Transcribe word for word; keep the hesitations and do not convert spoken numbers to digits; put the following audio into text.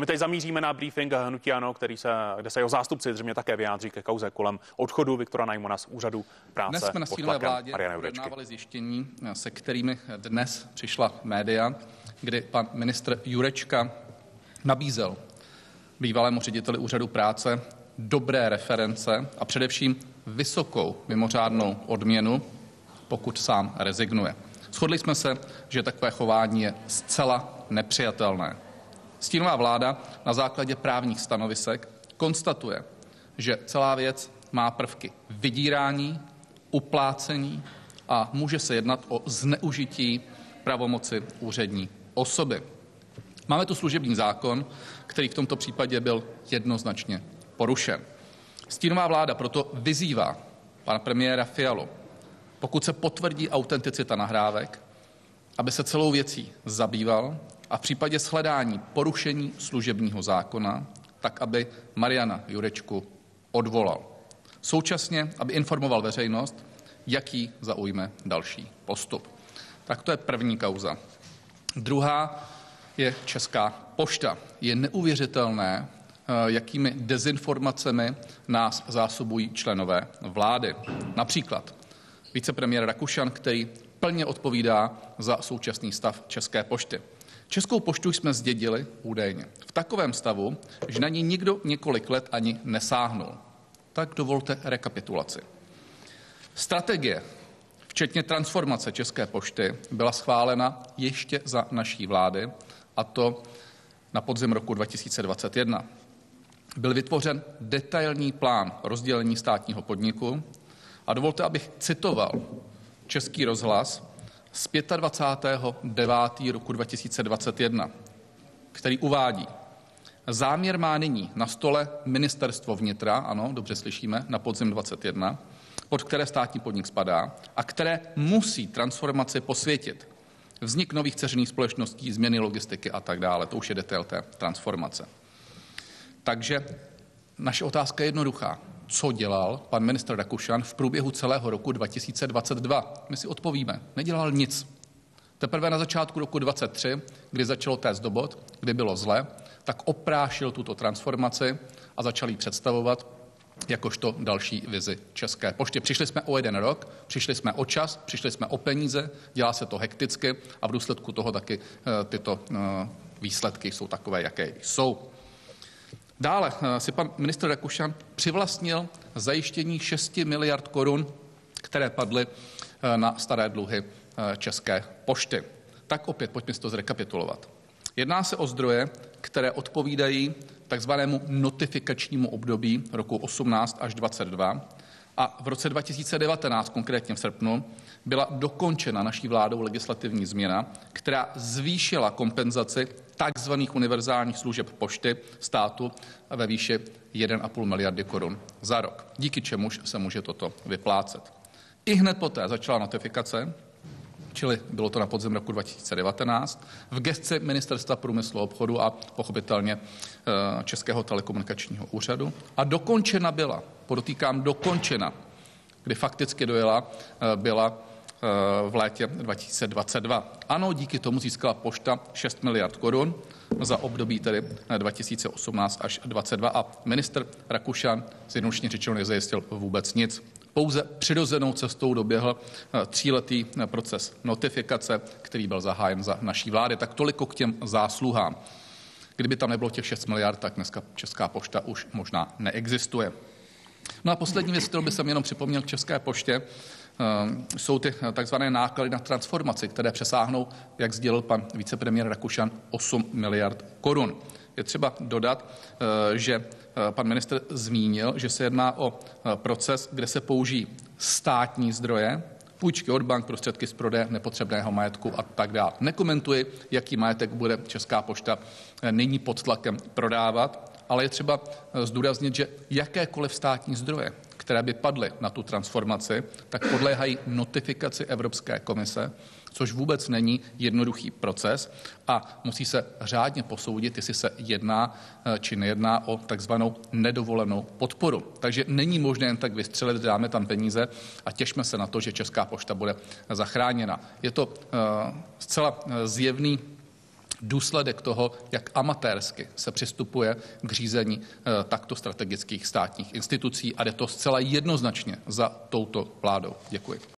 my teď zamíříme na briefing hnutí ANO, který se, kde se jeho zástupci zřejmě také vyjádří ke kauze kolem odchodu Viktora Najmona z Úřadu práce. Dnes jsme na stínové vládě projednávali zjištění, se kterými dnes přišla média, kdy pan ministr Jurečka nabízel bývalému řediteli Úřadu práce dobré reference a především vysokou mimořádnou odměnu, pokud sám rezignuje. Shodli jsme se, že takové chování je zcela nepřijatelné. Stínová vláda na základě právních stanovisek konstatuje, že celá věc má prvky vydírání, uplácení a může se jednat o zneužití pravomoci úřední osoby. Máme tu služební zákon, který v tomto případě byl jednoznačně porušen. Stínová vláda proto vyzývá pana premiéra Fialu, pokud se potvrdí autenticita nahrávek, aby se celou věcí zabýval a v případě shledání porušení služebního zákona, tak aby Mariana Jurečku odvolal. Současně, aby informoval veřejnost, jaký zaujme další postup. Tak to je první kauza. Druhá je Česká pošta. Je neuvěřitelné, jakými dezinformacemi nás zásobují členové vlády. Například vicepremiér Rakušan, který plně odpovídá za současný stav České pošty. Českou poštu jsme zdědili údajně v takovém stavu, že na ní nikdo několik let ani nesáhnul. Tak dovolte rekapitulaci. Strategie, včetně transformace České pošty, byla schválena ještě za naší vlády, a to na podzim roku dva tisíce dvacet jedna. Byl vytvořen detailní plán rozdělení státního podniku a dovolte, abych citoval Český rozhlas z dvacátého devátého roku dva tisíce dvacet jedna, který uvádí: záměr má nyní na stole ministerstvo vnitra, ano, dobře slyšíme, na podzim dvacet jedna, pod které státní podnik spadá a které musí transformaci posvětit. Vznik nových dceřiných společností, změny logistiky a tak dále. To už je detail té transformace. Takže naše otázka je jednoduchá. Co dělal pan ministr Rakušan v průběhu celého roku dva tisíce dvacet dva? My si odpovíme. Nedělal nic. Teprve na začátku roku dvacet tři, kdy začalo téct do bod, kdy bylo zle, tak oprášil tuto transformaci a začal ji představovat jakožto další vizi České pošty. Přišli jsme o jeden rok, přišli jsme o čas, přišli jsme o peníze, dělá se to hekticky a v důsledku toho taky tyto výsledky jsou takové, jaké jsou. Dále si pan ministr Rakušan přivlastnil zajištění šest miliard korun, které padly na staré dluhy České pošty. Tak opět pojďme si to zrekapitulovat. Jedná se o zdroje, které odpovídají takzvanému notifikačnímu období roku osmnáct až dvacet dva a v roce dva tisíce devatenáct, konkrétně v srpnu, byla dokončena naší vládou legislativní změna, která zvýšila kompenzaci takzvaných univerzálních služeb pošty státu ve výši jedna celá pět miliardy korun za rok, díky čemuž se může toto vyplácet. I hned poté začala notifikace, čili bylo to na podzim roku dva tisíce devatenáct, v gesci Ministerstva průmyslu a obchodu a pochopitelně Českého telekomunikačního úřadu. A dokončena byla, podotýkám dokončena, kdy fakticky dojela, byla v létě dva tisíce dvacet dva. Ano, díky tomu získala pošta šest miliard korun za období tedy dva tisíce osmnáct až dva tisíce dvacet dva a ministr Rakušan zjednodušeně řečeno nezajistil vůbec nic. Pouze přirozenou cestou doběhl tříletý proces notifikace, který byl zahájen za naší vlády. Tak toliko k těm zásluhám. Kdyby tam nebylo těch šest miliard, tak dneska Česká pošta už možná neexistuje. No a poslední věc, kterou bych jsem jenom připomněl k České poště, jsou ty takzvané náklady na transformaci, které přesáhnou, jak sdělil pan vicepremiér Rakušan, osm miliard korun. Je třeba dodat, že pan ministr zmínil, že se jedná o proces, kde se použijí státní zdroje, půjčky od bank, prostředky z prodeje nepotřebného majetku a tak dále. Nekomentuji, jaký majetek bude Česká pošta nyní pod tlakem prodávat, ale je třeba zdůraznit, že jakékoliv státní zdroje, které by padly na tu transformaci, tak podléhají notifikaci Evropské komise, což vůbec není jednoduchý proces a musí se řádně posoudit, jestli se jedná či nejedná o takzvanou nedovolenou podporu. Takže není možné jen tak vystřelit, dáme tam peníze a těšme se na to, že Česká pošta bude zachráněna. Je to zcela zjevný důsledek toho, jak amatérsky se přistupuje k řízení takto strategických státních institucí, a jde to zcela jednoznačně za touto vládou. Děkuji.